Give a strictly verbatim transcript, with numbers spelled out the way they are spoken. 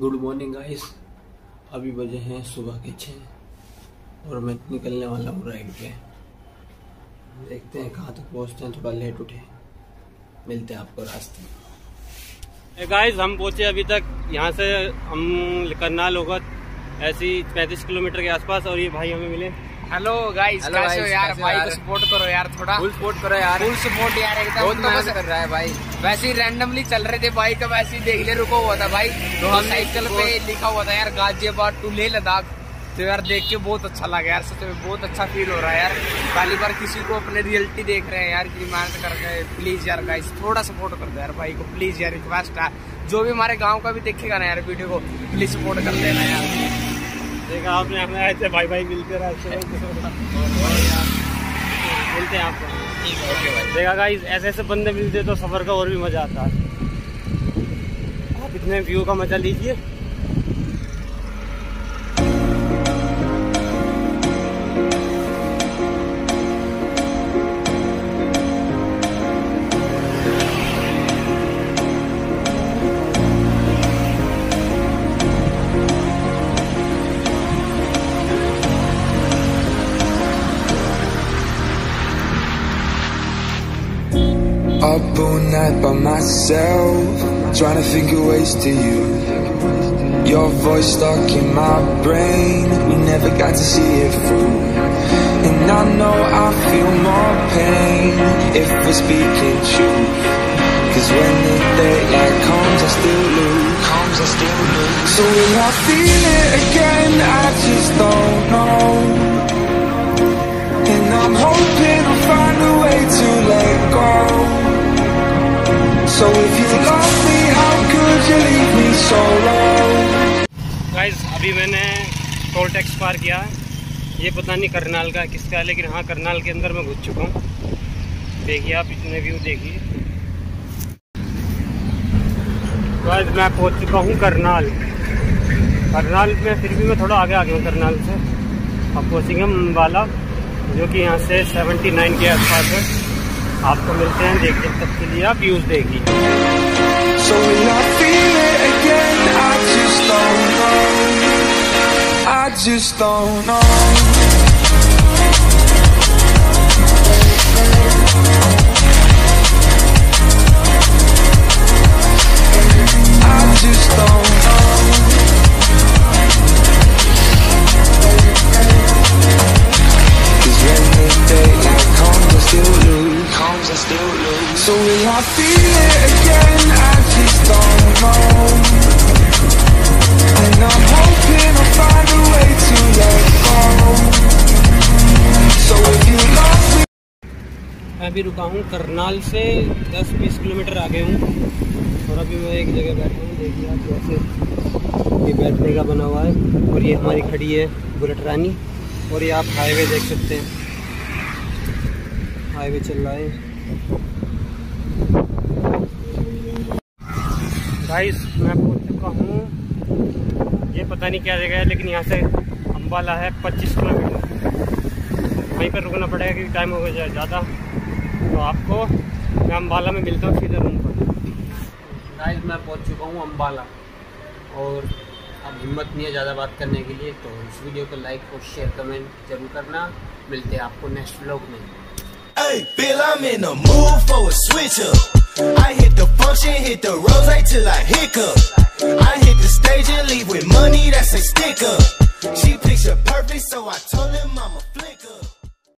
Good morning guys. अभी बजे हैं सुबह के छः और मैं निकलने वाला हूँ राइड पे। देखते हैं कहाँ तक तो पहुँचते हैं, थोड़ा लेट उठे, मिलते हैं आपको रास्ते में। गाइस हम पहुँचे अभी तक, यहाँ से हम करनाल होगा ऐसी पैंतीस किलोमीटर के आसपास और ये भाई हमें मिले। हेलो गाइस, कैसे हो यार? भाई को सपोर्ट करो यार, थोड़ा फुल सपोर्ट करो यार, फुल सपोर्ट यार, एकदम बहुत मस्त कर रहा है भाई। वैसे ही रैंडमली चल रहे थे भाई, तो वैसे ही देख ले रुको हुआ था भाई, तो हम साइकिल पे लिखा हुआ था यार गाजियाबाद टू लेह लद्दाख, तो यार देख के बहुत अच्छा लगा यार, सच में बहुत अच्छा फील हो रहा है यार। पहली बार किसी को अपने रियलिटी देख रहे हैं यार, कि मेहनत कर रहे हैं। प्लीज यार गाइस थोड़ा सपोर्ट कर दो यार भाई को, प्लीज यार रिक्वेस्ट है, जो भी हमारे गाँव का भी देखेगा ना यार वीडियो को, प्लीज सपोर्ट कर देना यार। देखा आपने, हमें ऐसे भाई भाई मिलते रहे, मिलते हैं आपको। ओके भाई, देखा गाइस ऐसे ऐसे बंदे मिलते तो सफ़र का और भी मज़ा आता है। आप इतने व्यू का मज़ा लीजिए। Up all night by myself, trying to figure ways to you. Your voice stuck in my brain, we never got to see it through. And I know I feel more pain if we're speaking truth. Cause when the daylight comes, I still lose. Comes, I still lose. So will I feel it again? I just don't know. And I'm hoping I'll find a way to let go. So if you love me, how could you leave me so long? Guys, अभी मैंने toll tax पार किया। ये पता नहीं करनाल का किसका है, लेकिन हाँ करनाल के अंदर मैं घुस चुका हूँ। देखिए आप इतने व्यू देखिए। गाइस मैं पहुँच चुका हूँ करनाल। करनाल में फिर भी मैं थोड़ा आगे आगे हूँ करनाल से। अब कोसी ngaम अंबाला, जो कि यहाँ से उन्यासी के आसपास है। आपको मिलते हैं, देखते तब के लिए आप व्यूज देखिए। So will I feel it again? I just don't know. And I'm hoping I'll find a way to let go. So if you love me. मैं अभी रुका हूँ करनाल से दस बीस किलोमीटर आगे हूँ और अभी मैं एक जगह बैठा हूँ। देखिए आप कैसे ये बैठने का बना हुआ है और ये हमारी खड़ी है बुलेट रानी। और ये आप हाईवे देख सकते हैं, हाईवे चल रहा है। गाइस मैं पहुंच चुका हूँ, ये पता नहीं क्या जगह है, लेकिन यहाँ से अंबाला है पच्चीस किलोमीटर। वहीं पर रुकना पड़ेगा क्योंकि टाइम हो गया ज़्यादा। तो आपको मैं अंबाला में मिलता हूँ सीधे रूम पर। गाइस मैं पहुंच चुका हूँ अंबाला और अब हिम्मत नहीं है ज़्यादा बात करने के लिए, तो इस वीडियो को लाइक और शेयर कमेंट जरूर करना। मिलते हैं आपको नेक्स्ट व्लॉग में। Hey, Bill, I'm in the mood for a switch up. I hit the function, hit the rosé till I hiccup. I hit the stage and leave with money that's a sticker. She picture perfect, so I told him I'm a flip.